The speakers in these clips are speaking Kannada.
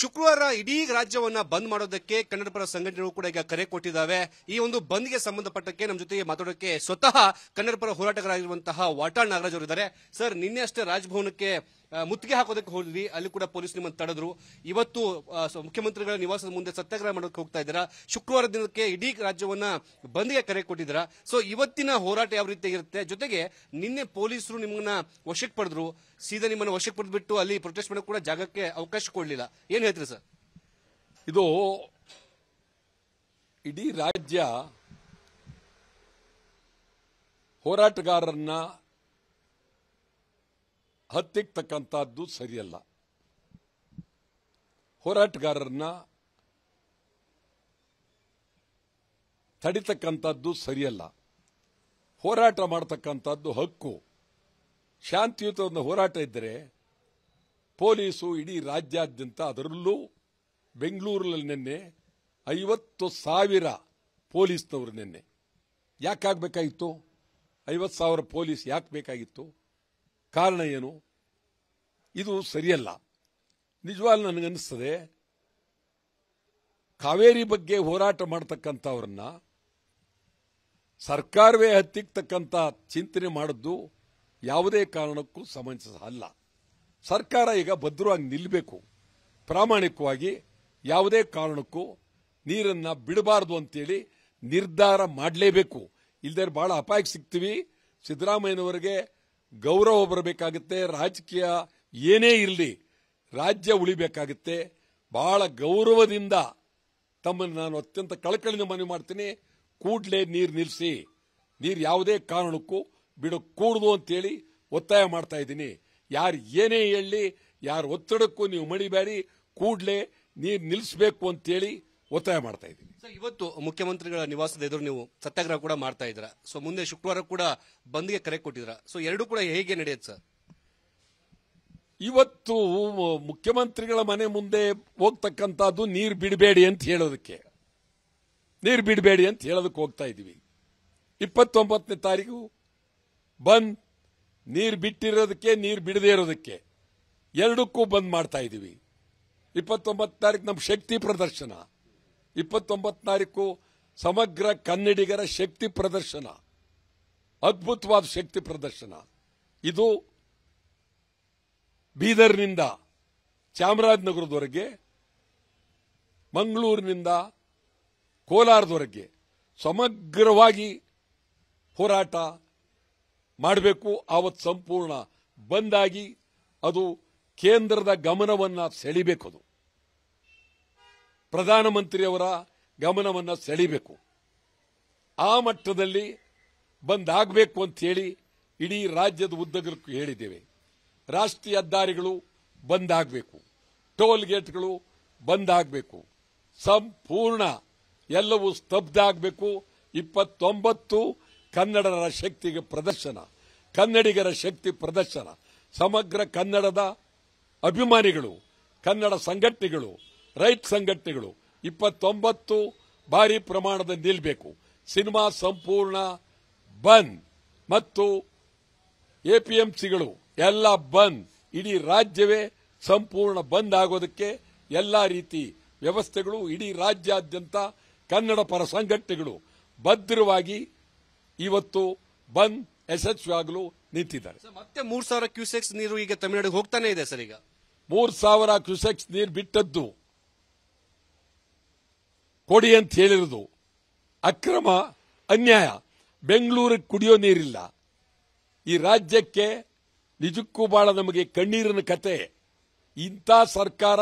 ಶುಕ್ರವಾರ ಇಡೀ ರಾಜ್ಯವನ್ನ ಬಂದ್ ಮಾಡೋದಕ್ಕೆ ಕನ್ನಡಪರ ಸಂಘಟನೆಗಳು ಕೂಡ ಈಗ ಕರೆ ಕೊಟ್ಟಿದ್ದಾವೆ. ಈ ಒಂದು ಬಂದ್ಗೆ ಸಂಬಂಧಪಟ್ಟಕ್ಕೆ ನಮ್ಮ ಜೊತೆಗೆ ಮಾತಾಡೋಕೆ ಸ್ವತಃ ಕನ್ನಡಪರ ಹೋರಾಟಗಾರರಾಗಿರುವಂತಹ ವಾಟಾಳ್ ನಾಗರಾಜ್ ಅವರು ಇದ್ದಾರೆ. ಸರ್, ನಿನ್ನೆ ಅಷ್ಟೇ ರಾಜಭವನಕ್ಕೆ ಮುತ್ತಿಗೆ ಹಾಕೋದಕ್ಕೆ ಹೋದ್ವಿ, ಅಲ್ಲಿ ಕೂಡ ಪೊಲೀಸ್ ನಿಮ್ಮನ್ನು ತಡೆದ್ರು. ಇವತ್ತು ಮುಖ್ಯಮಂತ್ರಿಗಳ ನಿವಾಸದ ಮುಂದೆ ಸತ್ಯಾಗ್ರಹ ಮಾಡೋಕೆ ಹೋಗ್ತಾ ಇದ್ದೀರಾ. ಶುಕ್ರವಾರ ದಿನಕ್ಕೆ ಇಡೀ ರಾಜ್ಯವನ್ನ ಬಂದ್ಗೆ ಕರೆ ಕೊಟ್ಟಿದ್ದೀರಾ. ಸೊ ಇವತ್ತಿನ ಹೋರಾಟ ಯಾವ ರೀತಿ ಇರುತ್ತೆ? ಜೊತೆಗೆ ನಿನ್ನೆ ಪೊಲೀಸರು ನಿಮ್ಮನ್ನ ವಶಕ್ಕೆ ಪಡೆದ್ರು, ಸೀದಾ ನಿಮ್ಮನ್ನು ವಶಕ್ಕೆ ಪಡೆದ್ಬಿಟ್ಟು ಅಲ್ಲಿ ಪ್ರೊಟೆಸ್ಟ್ ಮಾಡೋಕೆ ಕೂಡ ಜಾಗಕ್ಕೆ ಅವಕಾಶ ಕೊಡಲಿಲ್ಲ. ಏನ್ ಹೇಳ್ತೀರಿ ಸರ್? ಇದು ಇಡೀ ರಾಜ್ಯ ಹೋರಾಟಗಾರರನ್ನ ಹತ್ತಿಕ್ತಕ್ಕಂಥದ್ದು ಸರಿಯಲ್ಲ. ಹೋರಾಟಗಾರರನ್ನ ತಡಿತಕ್ಕಂಥದ್ದು ಸರಿಯಲ್ಲ. ಹೋರಾಟ ಮಾಡ್ತಕ್ಕಂಥದ್ದು ಹಕ್ಕು. ಶಾಂತಿಯುತ ಒಂದು ಹೋರಾಟ ಇದ್ದರೆ ಪೊಲೀಸು ಇಡೀ ರಾಜ್ಯಾದ್ಯಂತ, ಅದರಲ್ಲೂ ಬೆಂಗಳೂರಲ್ಲಿ ನಿನ್ನೆ 50,000 ಪೊಲೀಸ್ನವರು ನಿನ್ನೆ ಯಾಕಾಗಬೇಕಾಗಿತ್ತು? 50,000 ಪೊಲೀಸ್ ಯಾಕೆ ಬೇಕಾಗಿತ್ತು? ಕಾರಣ ಏನು? ಇದು ಸರಿಯಲ್ಲ. ನಿಜವಾಗ್ಲೂ ನನಗನ್ನಿಸ್ತದೆ, ಕಾವೇರಿ ಬಗ್ಗೆ ಹೋರಾಟ ಮಾಡ್ತಕ್ಕಂಥವ್ರನ್ನ ಸರ್ಕಾರವೇ ಹತ್ತಿಕ್ಕತಕ್ಕಂಥ ಚಿಂತನೆ ಮಾಡಿದ್ದು ಯಾವುದೇ ಕಾರಣಕ್ಕೂ ಸಮಂಜಸ ಅಲ್ಲ. ಸರ್ಕಾರ ಈಗ ಭದ್ರವಾಗಿ ನಿಲ್ಲಬೇಕು, ಪ್ರಾಮಾಣಿಕವಾಗಿ ಯಾವುದೇ ಕಾರಣಕ್ಕೂ ನೀರನ್ನು ಬಿಡಬಾರದು ಅಂತೇಳಿ ನಿರ್ಧಾರ ಮಾಡಲೇಬೇಕು. ಇಲ್ಲದೆ ಭಾಳ ಅಪಾಯಕ್ಕೆ ಸಿಗ್ತೀವಿ. ಸಿದ್ದರಾಮಯ್ಯನವರಿಗೆ ಗೌರವ ಬರಬೇಕಾಗುತ್ತೆ. ರಾಜಕೀಯ ಏನೇ ಇರಲಿ, ರಾಜ್ಯ ಉಳಿಬೇಕಾಗುತ್ತೆ. ಬಹಳ ಗೌರವದಿಂದ ತಮ್ಮನ್ನು ನಾನು ಅತ್ಯಂತ ಕಳಕಳಿಯಿಂದ ಮನವಿ ಮಾಡ್ತೀನಿ, ಕೂಡಲೇ ನೀರು ನಿಲ್ಲಿಸಿ, ನೀರು ಯಾವುದೇ ಕಾರಣಕ್ಕೂ ಬಿಡಕೂಡದು ಅಂತೇಳಿ ಒತ್ತಾಯ ಮಾಡ್ತಾ ಇದ್ದೀನಿ. ಯಾರು ಏನೇ ಹೇಳಲಿ, ಯಾರು ಒತ್ತಡಕ್ಕೂ ನೀವು ಮಣಿಬೇಡಿ, ಕೂಡಲೇ ನೀರು ನಿಲ್ಲಿಸಬೇಕು ಅಂತೇಳಿ ಒತ್ತಾಯ ಮಾಡ್ತಾ ಇದ್ದೀನಿ. ಇವತ್ತು ಮುಖ್ಯಮಂತ್ರಿಗಳ ನಿವಾಸದ ಎದುರು ನೀವು ಸತ್ಯಾಗ್ರಹ ಕೂಡ ಮಾಡ್ತಾ ಇದ್ದೀರಾ. ಸೊ ಮುಂದೆ ಶುಕ್ರವಾರ ಕೂಡ ಬಂದ್ಗೆ ಕರೆ ಕೊಟ್ಟಿದ್ದೀರಾ. ಸೊ ಎರಡೂ ಕೂಡ ಹೇಗೆ ನಡೆಯುತ್ತೆ ಸರ್? ಇವತ್ತು ಮುಖ್ಯಮಂತ್ರಿಗಳ ಮನೆ ಮುಂದೆ ಹೋಗ್ತಕ್ಕಂಥದ್ದು ನೀರು ಬಿಡಬೇಡಿ ಅಂತ ಹೇಳೋದಕ್ಕೆ ಹೋಗ್ತಾ ಇದ್ದೀವಿ. 29ನೇ ತಾರೀಕು ಬಂದ್, ನೀರು ಬಿಟ್ಟಿರೋದಕ್ಕೆ, ನೀರು ಬಿಡದೇ ಇರೋದಕ್ಕೆ ಎರಡಕ್ಕೂ ಬಂದ್ ಮಾಡ್ತಾ ಇದ್ದೀವಿ. 29ನೇ ತಾರೀಕು ನಮ್ಮ ಶಕ್ತಿ ಪ್ರದರ್ಶನ, 29ನೇ ತಾರೀಕು ಸಮಗ್ರ ಕನ್ನಡಿಗರ ಶಕ್ತಿ ಪ್ರದರ್ಶನ, ಅದ್ಭುತವಾದ ಶಕ್ತಿ ಪ್ರದರ್ಶನ. ಇದು ಬೀದರ್ನಿಂದ ಚಾಮರಾಜನಗರದವರೆಗೆ, ಮಂಗಳೂರಿನಿಂದ ಕೋಲಾರದವರೆಗೆ ಸಮಗ್ರವಾಗಿ ಹೋರಾಟ ಮಾಡಬೇಕು. ಆವತ್ತು ಸಂಪೂರ್ಣ ಬಂದಾಗಿ ಅದು ಕೇಂದ್ರದ ಗಮನವನ್ನು ಸೆಳಿಬೇಕು, ಅದು ಪ್ರಧಾನಮಂತ್ರಿಯವರ ಗಮನವನ್ನು ಸೆಳಿಬೇಕು. ಆ ಮಟ್ಟದಲ್ಲಿ ಬಂದಾಗಬೇಕು ಅಂತೇಳಿ ಇಡೀ ರಾಜ್ಯದ ಉದ್ದಗಲಕ್ಕೂ ಹೇಳಿದ್ದೇವೆ. ರಾಷ್ಟ್ರೀಯ ಹೆದ್ದಾರಿಗಳು ಬಂದಾಗಬೇಕು, ಟೋಲ್ ಗೇಟ್ಗಳು ಬಂದಾಗಬೇಕು, ಸಂಪೂರ್ಣ ಎಲ್ಲವೂ ಸ್ತಬ್ಧ ಆಗಬೇಕು. 29 ಕನ್ನಡರ ಶಕ್ತಿಗೆ ಪ್ರದರ್ಶನ, ಕನ್ನಡಿಗರ ಶಕ್ತಿ ಪ್ರದರ್ಶನ. ಸಮಗ್ರ ಕನ್ನಡದ ಅಭಿಮಾನಿಗಳು, ಕನ್ನಡ ಸಂಘಟನೆಗಳು, ರೈತ ಸಂಘಟನೆಗಳು 29 ಭಾರಿ ಪ್ರಮಾಣದಲ್ಲಿ ನಿಲ್ಲಬೇಕು. ಸಿನಿಮಾ ಸಂಪೂರ್ಣ ಬಂದ್ ಮತ್ತು ಎಪಿಎಂಸಿಗಳು ಎಲ್ಲ ಬಂದ್, ಇಡೀ ರಾಜ್ಯವೇ ಸಂಪೂರ್ಣ ಬಂದ್ ಆಗೋದಕ್ಕೆ ಎಲ್ಲ ರೀತಿ ವ್ಯವಸ್ಥೆಗಳು. ಇಡೀ ರಾಜ್ಯಾದ್ಯಂತ ಕನ್ನಡ ಪರ ಸಂಘಟನೆಗಳು ಭದ್ರವಾಗಿ ಇವತ್ತು ಬಂದ್ ಯಶಸ್ವಿಯಾಗಲು ನಿಂತಿದ್ದಾರೆ. ಮತ್ತೆ 3,000 ಕ್ಯೂಸೆಕ್ಸ್ ನೀರು ಈಗ ತಮಿಳುನಾಡಿಗೆ ಹೋಗ್ತಾನೆ ಇದೆ ಸರ್. ಈಗ 3,000 ಕ್ಯೂಸೆಕ್ಸ್ ನೀರು ಬಿಟ್ಟದ್ದು, ಕೊಡಿ ಅಂತ ಹೇಳಿರೋದು ಅಕ್ರಮ, ಅನ್ಯಾಯ. ಬೆಂಗಳೂರಿಗೆ ಕುಡಿಯೋ ನೀರಿಲ್ಲ. ಈ ರಾಜ್ಯಕ್ಕೆ ನಿಜಕ್ಕೂ ಬಹಳ ನಮಗೆ ಕಣ್ಣೀರಿನ ಕತೆ. ಇಂಥ ಸರ್ಕಾರ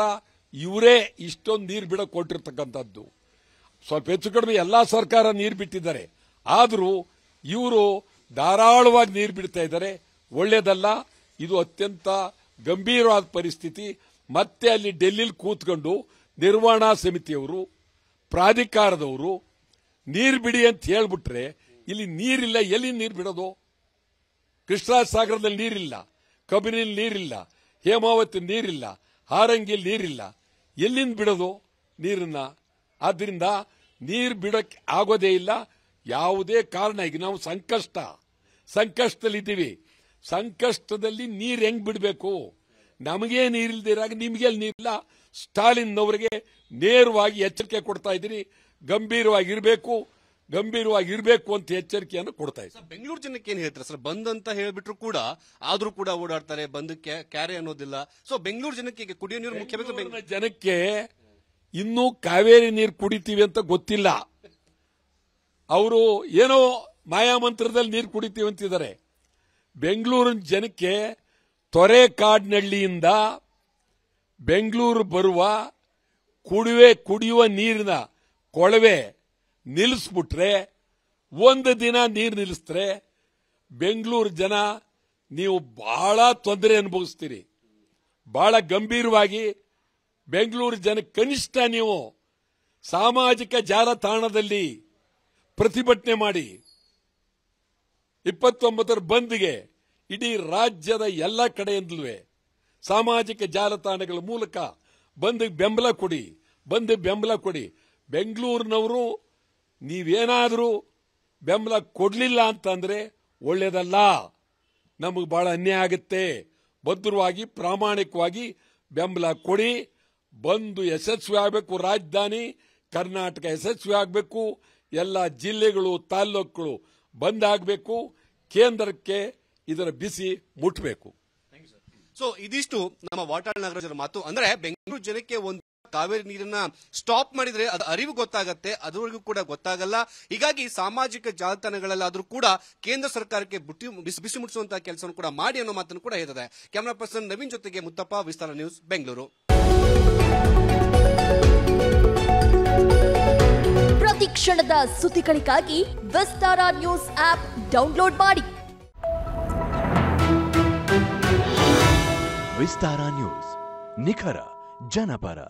ಇವರೇ ಇಷ್ಟೊಂದು ನೀರು ಬಿಡಕ್ಕೆ ಕೊಟ್ಟಿರ್ತಕ್ಕಂಥದ್ದು. ಸ್ವಲ್ಪ ಹೆಚ್ಚು ಕಡಿಮೆ ಎಲ್ಲ ಸರ್ಕಾರ ನೀರು ಬಿಟ್ಟಿದ್ದಾರೆ, ಆದರೂ ಇವರು ಧಾರಾಳವಾಗಿ ನೀರು ಬಿಡ್ತಾ ಇದ್ದಾರೆ. ಒಳ್ಳೆಯದಲ್ಲ ಇದು, ಅತ್ಯಂತ ಗಂಭೀರವಾದ ಪರಿಸ್ಥಿತಿ. ಮತ್ತೆ ಅಲ್ಲಿ ಡೆಲ್ಲಿಲಿ ಕೂತ್ಕೊಂಡು ನಿರ್ವಹಣಾ ಸಮಿತಿಯವರು, ಪ್ರಾಧಿಕಾರದವರು ನೀರು ಬಿಡಿ ಅಂತ ಹೇಳಿಬಿಟ್ರೆ ಇಲ್ಲಿ ನೀರಿಲ್ಲ, ಎಲ್ಲಿ ನೀರು ಬಿಡೋದು? ಕೃಷ್ಣಸಾಗರದಲ್ಲಿ ನೀರಿಲ್ಲ, ಕಬಿನಿಲಿ ನೀರಿಲ್ಲ, ಹೇಮಾವತಿ ನೀರಿಲ್ಲ, ಹಾರಂಗಿಯಲ್ಲಿ ನೀರಿಲ್ಲ, ಎಲ್ಲಿಂದ ಬಿಡೋದು ನೀರನ್ನ? ಆದ್ದರಿಂದ ನೀರು ಬಿಡೋಕ್ಕೆ ಆಗೋದೇ ಇಲ್ಲ ಯಾವುದೇ ಕಾರಣ. ಈಗ ನಾವು ಸಂಕಷ್ಟದಲ್ಲಿದ್ದೀವಿ. ಸಂಕಷ್ಟದಲ್ಲಿ ನೀರು ಹೆಂಗೆ ಬಿಡಬೇಕು? ನಮಗೇ ನೀರಿಲ್ದಿರಾಗ ನಿಮಗೆಲ್ಲಿ ನೀರಿಲ್ಲ, ಸ್ಟಾಲಿನ್ ಅವರಿಗೆ ನೇರವಾಗಿ ಎಚ್ಚರಿಕೆ ಕೊಡ್ತಾ ಇದ್ದೀನಿ. ಗಂಭೀರವಾಗಿರಬೇಕು ಅಂತ ಎಚ್ಚರಿಕೆಯನ್ನು ಕೊಡ್ತಾ ಇದ್ದೀನಿ. ಬೆಂಗಳೂರು ಜನಕ್ಕೆ ಏನು ಹೇಳ್ತಾರೆ ಸರ್? ಬಂದ್ ಅಂತ ಹೇಳಿಬಿಟ್ರು ಕೂಡ ಆದರೂ ಕೂಡ ಓಡಾಡ್ತಾರೆ, ಬಂದಕ್ಕೆ ಕ್ಯಾರೆ ಅನ್ನೋದಿಲ್ಲ. ಸೊ ಬೆಂಗಳೂರು ಜನಕ್ಕೆ ಕುಡಿಯೋ ನೀರು ಮುಖ್ಯಮಂತ್ರಿ ಜನಕ್ಕೆ ಇನ್ನೂ ಕಾವೇರಿ ನೀರು ಕುಡಿತೀವಿ ಅಂತ ಗೊತ್ತಿಲ್ಲ. ಅವರು ಏನೋ ಮಾಯಾಮಂತ್ರದಲ್ಲಿ ನೀರು ಕುಡಿತೀವಿ ಅಂತಿದ್ದಾರೆ. ಬೆಂಗಳೂರಿನ ಜನಕ್ಕೆ ತೊರೆಕಾಡ್ನಹಳ್ಳಿಯಿಂದ ಬೆಂಗಳೂರು ಬರುವ ಕುಡಿಯುವ ನೀರಿನ ಕೊಳವೆ ನಿಲ್ಲಿಸ್ಬಿಟ್ರೆ, ಒಂದು ದಿನ ನೀರು ನಿಲ್ಲಿಸಿದ್ರೆ ಬೆಂಗಳೂರು ಜನ ನೀವು ಬಹಳ ತೊಂದರೆ ಅನುಭವಿಸ್ತೀರಿ. ಬಹಳ ಗಂಭೀರವಾಗಿ ಬೆಂಗಳೂರು ಜನ ಕನಿಷ್ಠ ನೀವು ಸಾಮಾಜಿಕ ಜಾಲತಾಣದಲ್ಲಿ ಪ್ರತಿಭಟನೆ ಮಾಡಿ 29ರ ಬಂದ್ಗೆ ಇಡೀ ರಾಜ್ಯದ ಎಲ್ಲ ಕಡೆಯಿಂದಲೂ ಸಾಮಾಜಿಕ ಜಾಲತಾಣಗಳ ಮೂಲಕ ಬಂದ್ ಬೆಂಬಲ ಕೊಡಿ. ಬೆಂಗಳೂರಿನವರು ನೀವೇನಾದರೂ ಬೆಂಬಲ ಕೊಡಲಿಲ್ಲ ಅಂತಂದ್ರೆ ಒಳ್ಳೇದಲ್ಲ, ನಮಗೆ ಬಹಳ ಅನ್ಯಾಯ ಆಗುತ್ತೆ. ಭದ್ರವಾಗಿ ಪ್ರಾಮಾಣಿಕವಾಗಿ ಬೆಂಬಲ ಕೊಡಿ. ಬಂದು ಯಶಸ್ವಿ ಆಗಬೇಕು, ರಾಜಧಾನಿ ಕರ್ನಾಟಕ ಯಶಸ್ವಿ ಆಗಬೇಕು, ಎಲ್ಲ ಜಿಲ್ಲೆಗಳು ತಾಲ್ಲೂಕುಗಳು ಬಂದಾಗಬೇಕು, ಕೇಂದ್ರಕ್ಕೆ ಇದರ ಬಿಸಿ ಮುಟ್ಟಬೇಕು. ಸೊ ಇದಿಷ್ಟು ನಮ್ಮ ವಾಟಾಳ್ ನಾಗರಾಜರ ಮಾತು. ಅಂದ್ರೆ ಬೆಂಗಳೂರು ಜನಕ್ಕೆ ಒಂದು ಕಾವೇರಿ ನೀರನ್ನ ಸ್ಟಾಪ್ ಮಾಡಿದ್ರೆ ಅದು ಅರಿವು ಗೊತ್ತಾಗತ್ತೆ, ಅದುವರೆಗೂ ಕೂಡ ಗೊತ್ತಾಗಲ್ಲ. ಹೀಗಾಗಿ ಸಾಮಾಜಿಕ ಜಾಲತಾಣಗಳಲ್ಲಾದ್ರೂ ಕೂಡ ಕೇಂದ್ರ ಸರ್ಕಾರಕ್ಕೆ ಬಿಸಿ ಮುಟ್ಟಿಸುವಂತಹ ಕೆಲಸವನ್ನು ಕೂಡ ಮಾಡಿ ಅನ್ನೋ ಮಾತನ್ನು ಕೂಡ ಹೇಳ್ತದೆ. ಕ್ಯಾಮರಾ ಪರ್ಸನ್ ನವೀನ್ ಜೊತೆಗೆ ಮುತ್ತಪ್ಪ, ವಿಸ್ತಾರ ನ್ಯೂಸ್, ಬೆಂಗಳೂರು. ಪ್ರತಿ ಕ್ಷಣದ ಸುದ್ದಿಗಳಿಗಾಗಿ ವಿಸ್ತಾರ ನ್ಯೂಸ್ ಆಪ್ ಡೌನ್ಲೋಡ್ ಮಾಡಿ. ವಿಸ್ತಾರ ನ್ಯೂಸ್, ನಿಖರ ಜನಪರ.